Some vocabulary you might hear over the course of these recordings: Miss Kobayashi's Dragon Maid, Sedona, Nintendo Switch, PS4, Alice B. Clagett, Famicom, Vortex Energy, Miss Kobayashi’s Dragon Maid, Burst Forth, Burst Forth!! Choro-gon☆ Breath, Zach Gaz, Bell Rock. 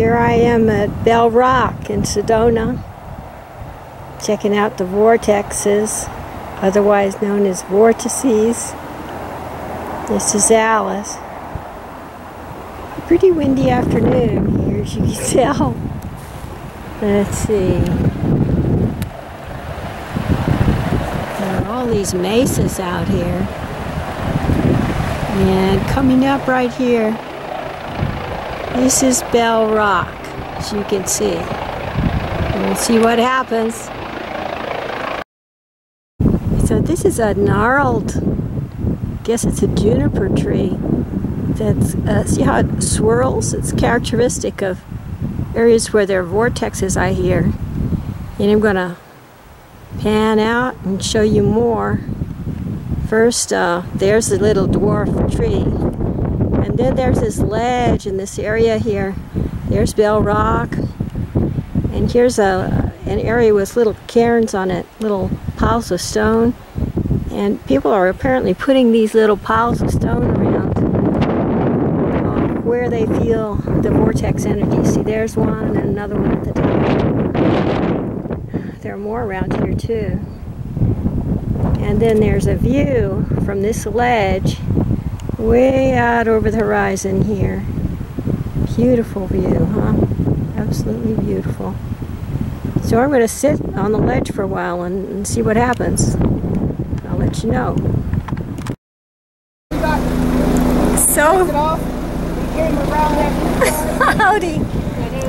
Here I am at Bell Rock in Sedona, checking out the vortexes, otherwise known as vortices. This is Alice. A pretty windy afternoon here, as you can tell. Let's see. There are all these mesas out here. And coming up right here, this is Bell Rock, as you can see. We'll see what happens. So this is a gnarled, I guess it's a juniper tree. That's see how it swirls? It's characteristic of areas where there are vortexes, I hear. And I'm going to pan out and show you more. First, there's the little dwarf tree. And then there's this ledge in this area here. There's Bell Rock. And here's an area with little cairns on it, little piles of stone. And people are apparently putting these little piles of stone around where they feel the vortex energy. See, there's one and another one at the top. There are more around here too. And then there's a view from this ledge way out over the horizon here. Beautiful view, huh? Absolutely beautiful. So I'm going to sit on the ledge for a while and see what happens. I'll let you know. So, howdy.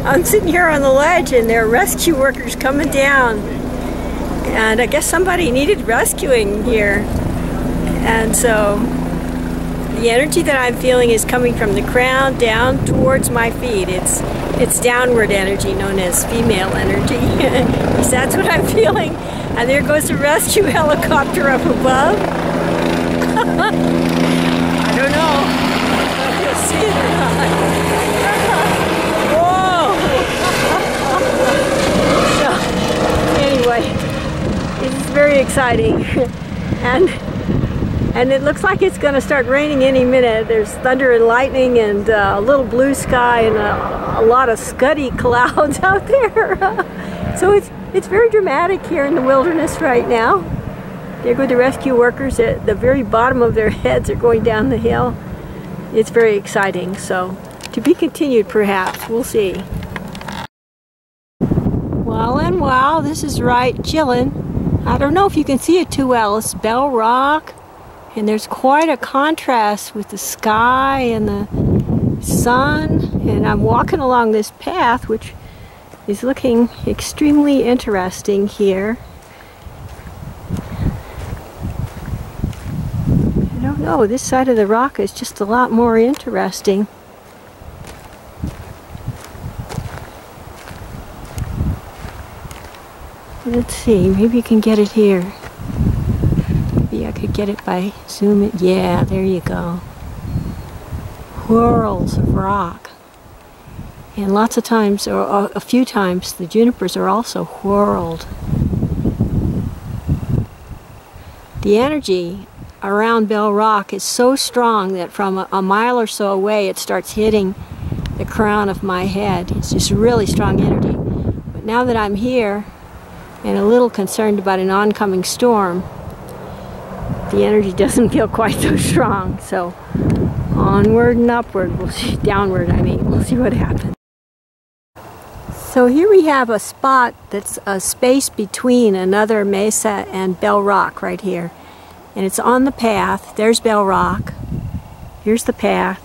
I'm sitting here on the ledge and there are rescue workers coming down. And I guess somebody needed rescuing here. And so, the energy that I'm feeling is coming from the crown down towards my feet. It's downward energy, known as female energy. That's what I'm feeling. And there goes the rescue helicopter up above. I don't know if you'll see it or not. Whoa! So, anyway, it's very exciting. And it looks like it's going to start raining any minute. There's thunder and lightning and a little blue sky and a lot of scuddy clouds out there. So it's very dramatic here in the wilderness right now. There go the rescue workers. At the very bottom of their heads are going down the hill. It's very exciting. So to be continued perhaps. We'll see. Well and wow, this is right chillin'. I don't know if you can see it too well. It's Bell Rock. And there's quite a contrast with the sky and the sun. And I'm walking along this path, which is looking extremely interesting here. I don't know, this side of the rock is just a lot more interesting. Let's see, maybe you can get it here. I could get it by zooming. Yeah, there you go. Whirls of rock. And lots of times, or a few times, the junipers are also whirled. The energy around Bell Rock is so strong that from a mile or so away it starts hitting the crown of my head. It's just really strong energy. But now that I'm here and a little concerned about an oncoming storm, the energy doesn't feel quite so strong, so onward and upward, downward, we'll see what happens. So here we have a spot that's a space between another mesa and Bell Rock right here. And it's on the path. There's Bell Rock. Here's the path.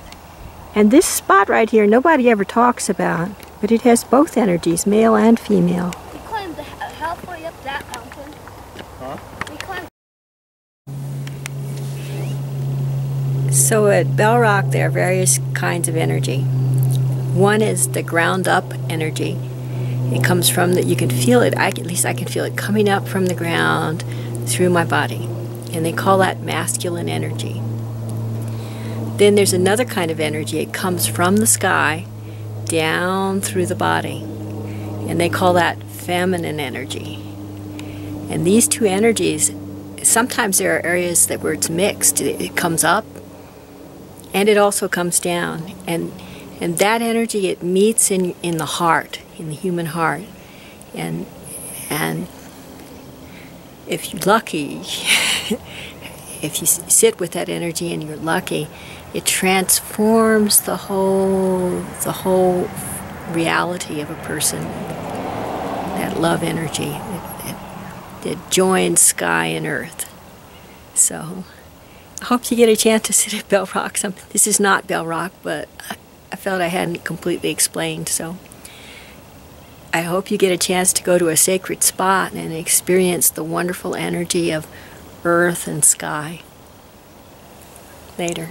And this spot right here, nobody ever talks about, but it has both energies, male and female. We climbed halfway up that mountain. Huh? So at Bell Rock there are various kinds of energy. One is the ground up energy. It comes from that you can feel it, at least I can feel it coming up from the ground through my body. And they call that masculine energy. Then there's another kind of energy. It comes from the sky down through the body. And they call that feminine energy. And these two energies, sometimes there are areas where it's mixed. It comes up. And it also comes down, and And that energy, it meets in the heart, in the human heart. And if you're lucky, if you sit with that energy and you're lucky, it transforms the whole reality of a person. That love energy, it joins sky and earth. So I hope you get a chance to sit at Bell Rock. This is not Bell Rock, but I felt I hadn't completely explained. So I hope you get a chance to go to a sacred spot and experience the wonderful energy of earth and sky. Later.